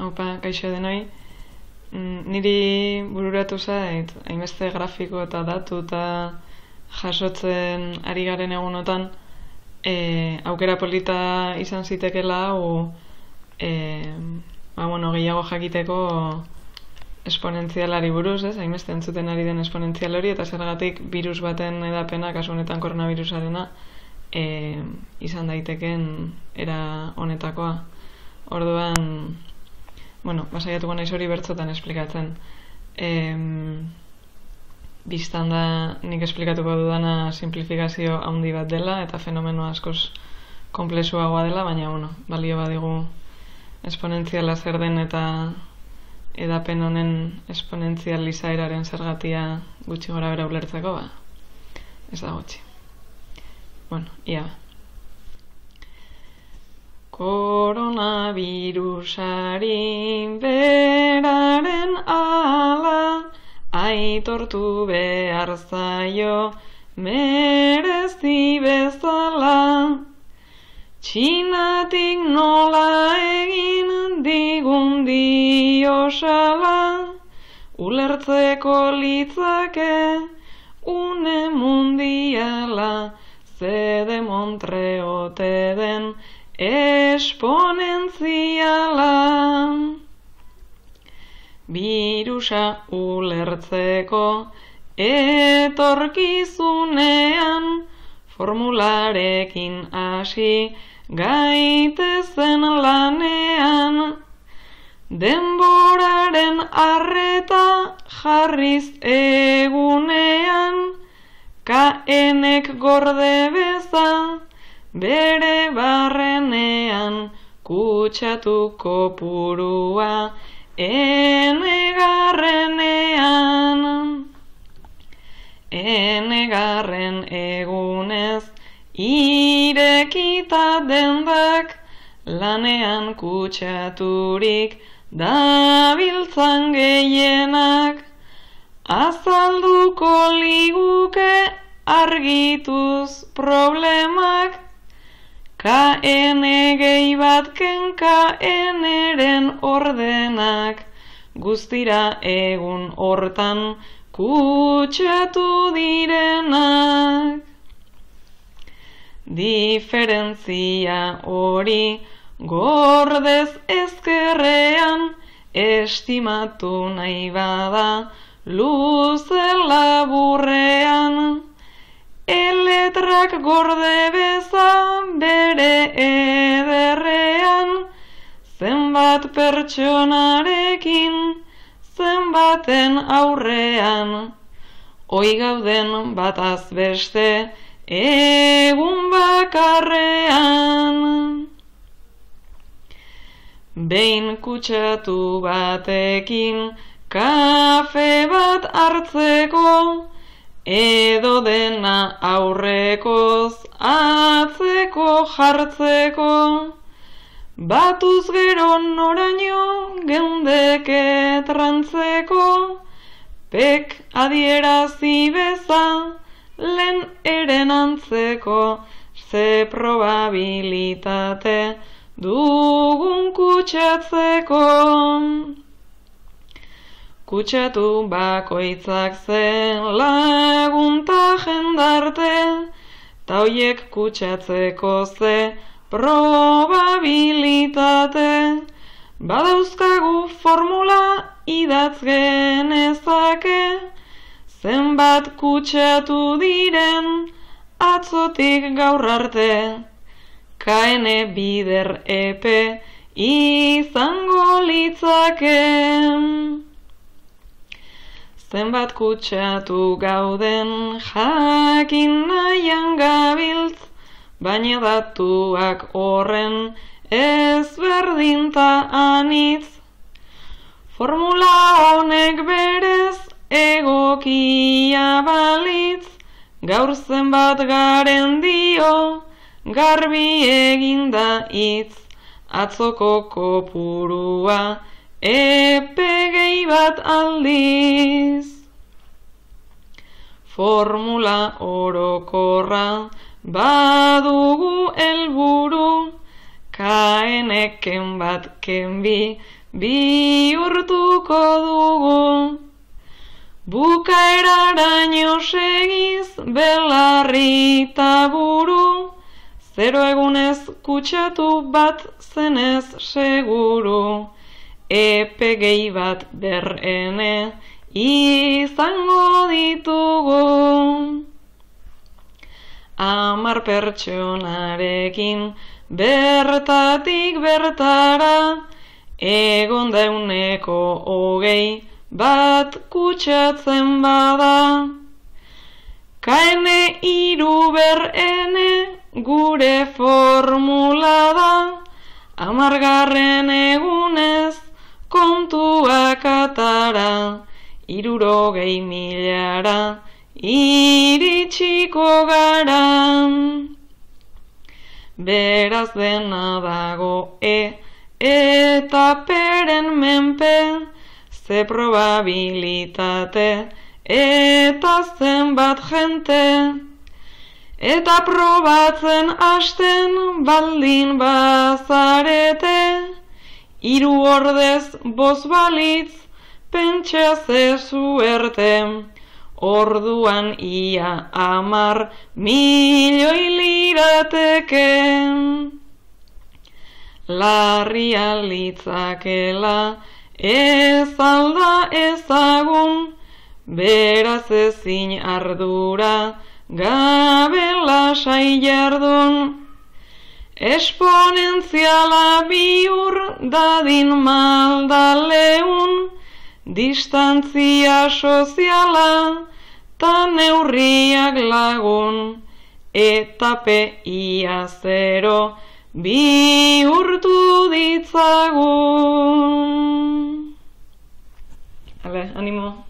Haupa, kaixo denoi, niri bururatu zait, hainbeste grafiko eta datu eta jasotzen ari garen egunotan, aukera polita izan zitekela hau, gehiago jakiteko esponentzialari buruz, ez? Hainbeste entzuten ari den esponentzial hori, eta zergatik virus baten edapena, kasu honetan koronavirusarena, izan daiteken era honetakoa. Orduan, basaiatuko naiz hori bertsotan esplikatzen. Bistan da nik esplikatuko dudana simplifikazio handi bat dela eta fenomeno askoz konplexuagoa dela, baina balio badigu esponentziala zer den eta edapen honen esponentzial izaeraren zergatia gutxi gora bera ulertzeko, ez da gutxi. Ia ba. Koronavirusari beraren ala, aitortu behar zaio merezi bezala. Txinatik nola egin digun diosala, ulertzeko litzake une mundiala, ze demontre ote den esponentziala. Birusa ulertzeko etorkizunean, formularekin hasi gaitezen lanean. Denboraren arreta jarriz egunean, K-enek gorde beza bere barrenean, kutsatuko purua enegarrenean. Enegarren egunez irekita dendak, lanean kutsaturik dabiltzan gehienak. Azalduko liguke argituz problemak, K-ene gehi bat ken K-eneren ordenak, guztira egun hortan kutsatu direnak. Diferentzia hori gordez ezkerrean, estimatu nahi bada luze laburrean. Eletrak gorde beza bere ederrean, zenbat pertsonarekin zenbaten aurrean. Ohi gauden bataz beste egun bakarrean. Behin kutsatu batekin kafe bat hartzeko, edo dena aurrekoz atzeko jartzeko. Batuz gero noraino geundeke trantzeko, pek adierazi beza lehen eren antzeko. Ze probabilitate dugun kutsatzeko. Kutsatu bakoitzak zen lagunta jendarte, ta hoiek kutsatzeko ze probabilitate. Badauzkagu formula idatz genezake, zenbat kutsatu diren atzotik gaur arte. K-ene bider epe izango litzake. Zenbat kutsatu gauden jakin nahian gabiltz, baina datuak horren ezberdinta anitz. Formula honek berez egokia balitz, gaur zenbat garen dio garbi eginda hitz. Atzoko kopurua epe gehi bat aldiz. Formula orokorra badugu helburu, K-enek ken bat ken bi bihurtuko dugu, bukaeraraino segiz belarri taburu, zero egunez kutsatu bat zenez seguru, epe gehi bat berrene izango ditugu. 10 pertsonarekin bertatik bertara, egon da 120 bat kutsatzen bada. Kne hiru berrene gure formula da, 10. egunez kontuak atara, 60.000 iritsiko gara. Beraz dena dago eta peren menpe, ze probabilitate eta zenbat jente, eta probatzen hasten baldin bazarete, 3 ordez 5 balitz pentsa ze suerte, orduan ia 10 milioi lirateke. Larria litzakela ez alda ezagun, beraz ezin ardura gabe lasai jardun, esponentziala bihur dadin maldaleun, distantzia soziala ta neurriak lagun, etape ia 0 bihurtu ditzagun. Ale, animo.